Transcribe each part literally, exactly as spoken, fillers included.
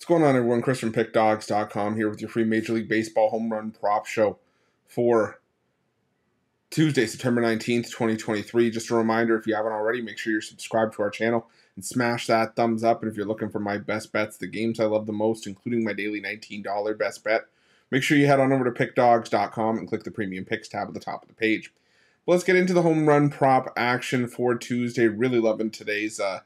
What's going on, everyone? Chris from Pick Dawgz dot com here with your free Major League Baseball Home Run Prop Show for Tuesday, September nineteenth, twenty twenty-three. Just a reminder, if you haven't already, make sure you're subscribed to our channel and smash that thumbs up. And if you're looking for my best bets, the games I love the most, including my daily nineteen dollar best bet, make sure you head on over to Pick Dawgz dot com and click the Premium Picks tab at the top of the page. But let's get into the home run prop action for Tuesday. Really loving today's uh,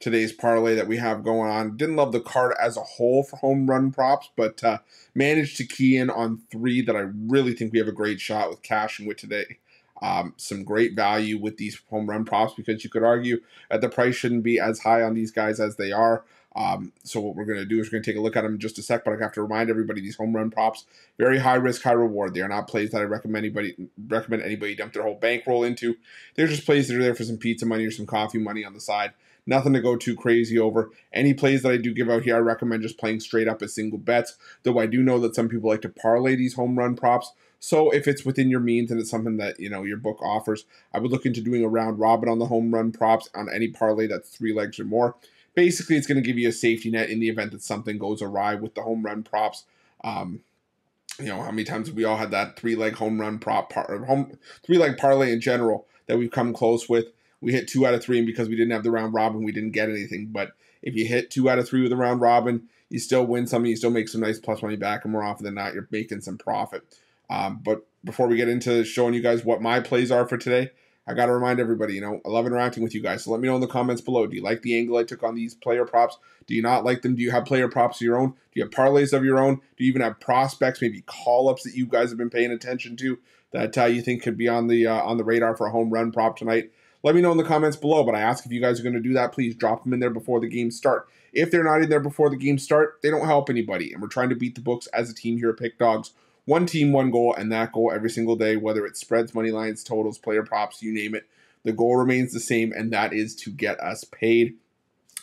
today's parlay that we have going on. Didn't love the card as a whole for home run props, but uh, managed to key in on three that I really think we have a great shot with cash and with today. Um, some great value with these home run props, because you could argue that the price shouldn't be as high on these guys as they are. Um, so what we're going to do is we're going to take a look at them in just a sec, but I have to remind everybody these home run props, very high risk, high reward. They are not plays that I recommend anybody recommend anybody dump their whole bankroll into. They're just plays that are there for some pizza money or some coffee money on the side. Nothing to go too crazy over. Any plays that I do give out here, I recommend just playing straight up as single bets, though I do know that some people like to parlay these home run props. So if it's within your means and it's something that, you know, your book offers, I would look into doing a round robin on the home run props on any parlay that's three legs or more. Basically, it's going to give you a safety net in the event that something goes awry with the home run props. Um, you know, how many times have we all had that three-leg home run prop, par, home, three-leg parlay in general that we've come close with? We hit two out of three, and because we didn't have the round robin, we didn't get anything. But if you hit two out of three with a round robin, you still win some, you still make some nice plus money back, and more often than not, you're making some profit. Um, but before we get into showing you guys what my plays are for today, I got to remind everybody, you know, I love interacting with you guys. So let me know in the comments below. Do you like the angle I took on these player props? Do you not like them? Do you have player props of your own? Do you have parlays of your own? Do you even have prospects, maybe call-ups that you guys have been paying attention to that uh, you think could be on the uh, on the radar for a home run prop tonight? Let me know in the comments below, but I ask if you guys are going to do that, please drop them in there before the games start. If they're not in there before the games start, they don't help anybody, and we're trying to beat the books as a team here at Pick Dawgz. One team, one goal, and that goal every single day, whether it's spreads, money lines, totals, player props, you name it. The goal remains the same, and that is to get us paid.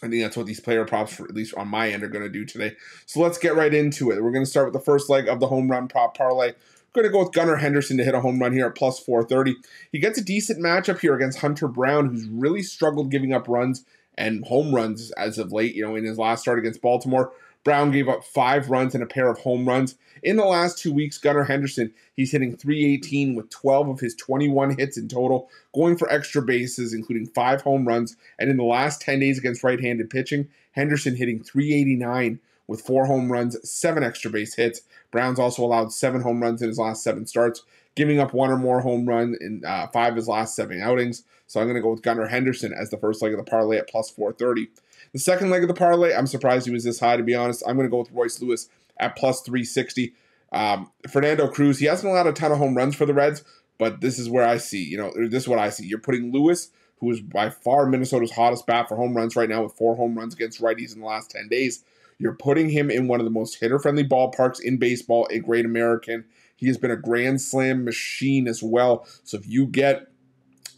I think that's what these player props, for, at least on my end, are going to do today. So let's get right into it. We're going to start with the first leg of the home run prop parlay. We're going to go with Gunnar Henderson to hit a home run here at plus four thirty. He gets a decent matchup here against Hunter Brown, who's really struggled giving up runs and home runs as of late. You know, in his last start against Baltimore, Brown gave up five runs and a pair of home runs. In the last two weeks, Gunnar Henderson, he's hitting three eighteen with twelve of his twenty-one hits in total, going for extra bases, including five home runs. And in the last ten days against right-handed pitching, Henderson hitting three eighty-nine with four home runs, seven extra base hits. Brown's also allowed seven home runs in his last seven starts, giving up one or more home run in uh, five of his last seven outings. So I'm going to go with Gunnar Henderson as the first leg of the parlay at plus four thirty. The second leg of the parlay, I'm surprised he was this high, to be honest. I'm going to go with Royce Lewis at plus three sixty. Um, Fernando Cruz, he hasn't allowed a ton of home runs for the Reds, but this is where I see, you know, this is what I see. You're putting Lewis, who is by far Minnesota's hottest bat for home runs right now with four home runs against righties in the last ten days. You're putting him in one of the most hitter-friendly ballparks in baseball, a great American. He has been a grand slam machine as well. So if you get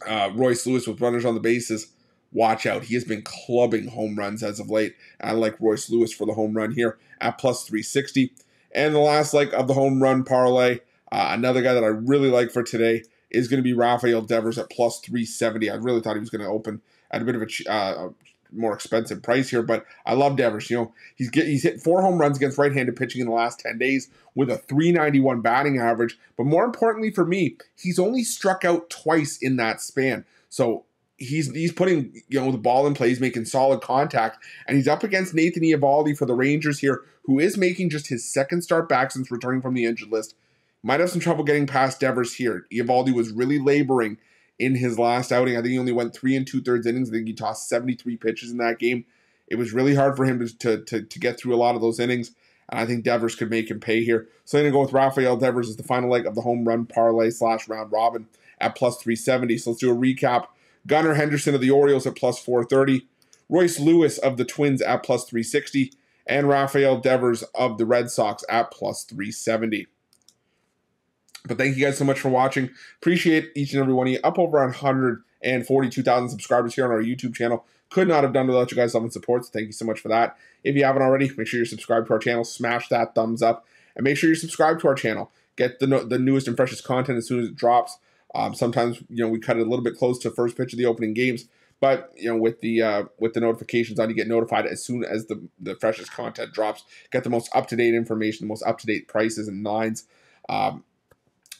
uh, Royce Lewis with runners on the bases, watch out. He has been clubbing home runs as of late. I like Royce Lewis for the home run here at plus three sixty. And the last leg of the home run parlay, uh, another guy that I really like for today is going to be Rafael Devers at plus three seventy. I really thought he was going to open at a bit of a uh, more expensive price here, but I love Devers. You know, he's get, he's hit four home runs against right-handed pitching in the last ten days with a three ninety-one batting average. But more importantly for me, he's only struck out twice in that span. So He's he's putting, you know, the ball in play. He's making solid contact, and he's up against Nathan Eovaldi for the Rangers here, who is making just his second start back since returning from the injured list. Might have some trouble getting past Devers here. Eovaldi was really laboring in his last outing. I think he only went three and two-thirds innings. I think he tossed seventy-three pitches in that game. It was really hard for him to, to, to, to get through a lot of those innings, and I think Devers could make him pay here. So I'm going to go with Rafael Devers as the final leg of the home run parlay slash round robin at plus three seventy. So let's do a recap. Gunnar Henderson of the Orioles at plus four thirty, Royce Lewis of the Twins at plus three sixty, and Rafael Devers of the Red Sox at plus three seventy. But thank you guys so much for watching. Appreciate each and every one of you. Up over one hundred forty-two thousand subscribers here on our YouTube channel. Could not have done without you guys' love and support, so thank you so much for that. If you haven't already, make sure you're subscribed to our channel. Smash that thumbs up, and make sure you're subscribed to our channel. Get the, the newest and freshest content as soon as it drops. Um, sometimes, you know, we cut it a little bit close to first pitch of the opening games. But you know, with the uh, with the notifications on, you get notified as soon as the the freshest content drops. Get the most up to date information, the most up to date prices and lines. Um,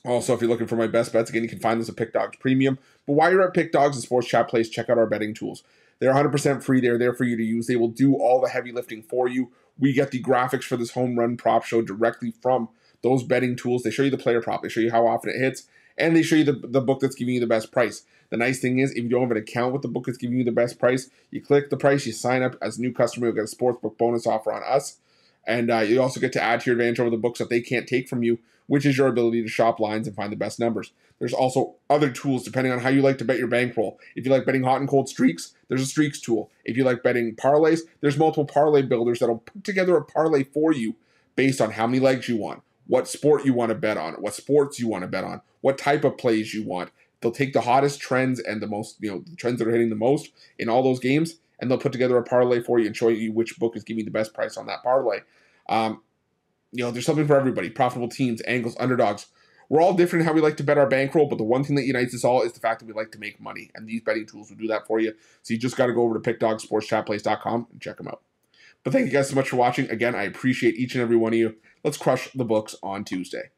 Also, if you're looking for my best bets, again, you can find those at PickDawgz Premium. But while you're at PickDawgz and Sports Chat Place, check out our betting tools. They're one hundred percent free. They're there for you to use. They will do all the heavy lifting for you. We get the graphics for this home run prop show directly from those betting tools. They show you the player prop. They show you how often it hits. And they show you the, the book that's giving you the best price. The nice thing is, if you don't have an account with the book that's giving you the best price, you click the price, you sign up as a new customer, you'll get a sportsbook bonus offer on us. And uh, you also get to add to your advantage over the books that they can't take from you, which is your ability to shop lines and find the best numbers. There's also other tools depending on how you like to bet your bankroll. If you like betting hot and cold streaks, there's a streaks tool. If you like betting parlays, there's multiple parlay builders that'll put together a parlay for you based on how many legs you want, what sport you want to bet on, what sports you want to bet on, what type of plays you want. They'll take the hottest trends and the most, you know, the trends that are hitting the most in all those games, and they'll put together a parlay for you and show you which book is giving you the best price on that parlay. Um, You know, there's something for everybody. Profitable teams, angles, underdogs. We're all different in how we like to bet our bankroll, but the one thing that unites us all is the fact that we like to make money, and these betting tools will do that for you. So you just got to go over to pick dawgz sports chat place dot com and check them out. But thank you guys so much for watching. Again, I appreciate each and every one of you. Let's crush the books on Tuesday.